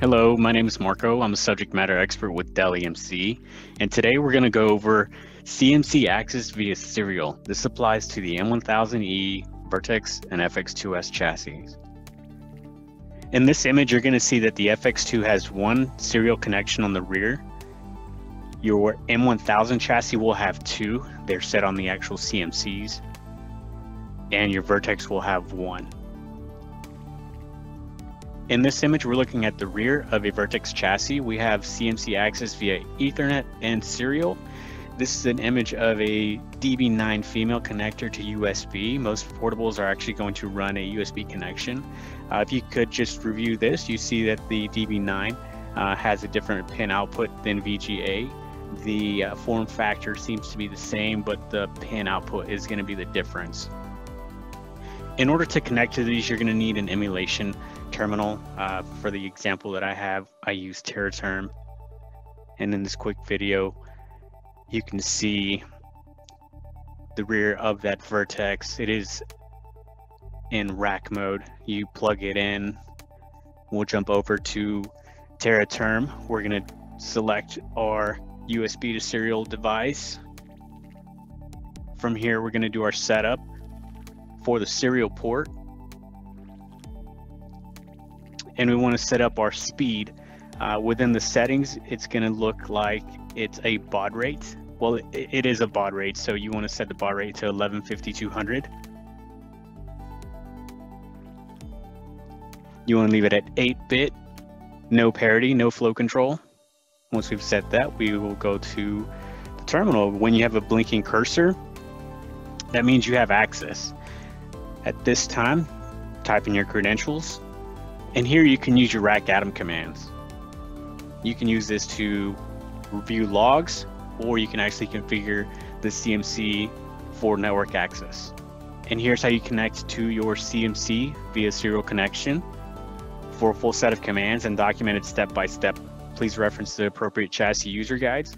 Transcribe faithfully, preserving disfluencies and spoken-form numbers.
Hello, my name is Marco. I'm a subject matter expert with Dell E M C, and today we're going to go over C M C access via serial. This applies to the M one thousand E, Vertex, and F X two S chassis. In this image, you're going to see that the F X two has one serial connection on the rear. Your M one thousand chassis will have two. They're set on the actual C M Cs, and your Vertex will have one. In this image, we're looking at the rear of a Vertex chassis. We have C M C access via Ethernet and serial. This is an image of a D B nine female connector to U S B. Most portables are actually going to run a U S B connection. Uh, if you could just review this, you see that the D B nine uh, has a different pin output than V G A. The uh, form factor seems to be the same, but the pin output is going to be the difference. In order to connect to these, you're going to need an emulation terminal. Uh, for the example that I have, I use Tera Term. And in this quick video, you can see the rear of that Vertex. It is in rack mode. You plug it in. We'll jump over to Tera Term. We're going to select our U S B to serial device. From here, we're going to do our setup for the serial port, and we want to set up our speed. Uh, within the settings, it's going to look like it's a baud rate. Well, it, it is a baud rate, so you want to set the baud rate to eleven fifty two hundred. You want to leave it at eight bit, no parity, no flow control. Once we've set that, we will go to the terminal. When you have a blinking cursor, that means you have access. At this time, type in your credentials, and here you can use your RACADM commands. You can use this to review logs, or you can actually configure the C M C for network access. And here's how you connect to your C M C via serial connection. For a full set of commands and documented step-by-step, please reference the appropriate chassis user guides.